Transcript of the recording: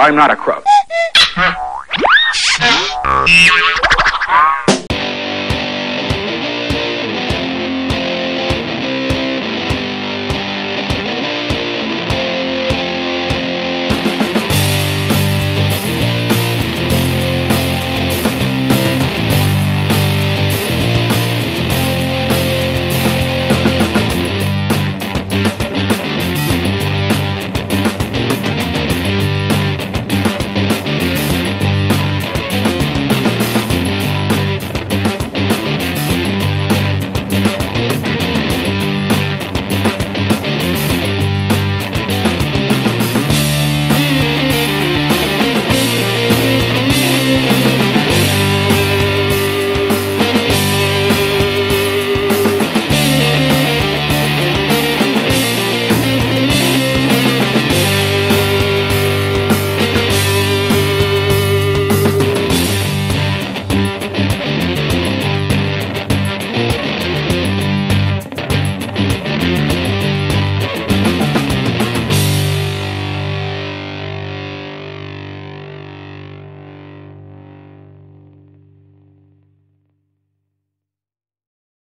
I'm not a crook.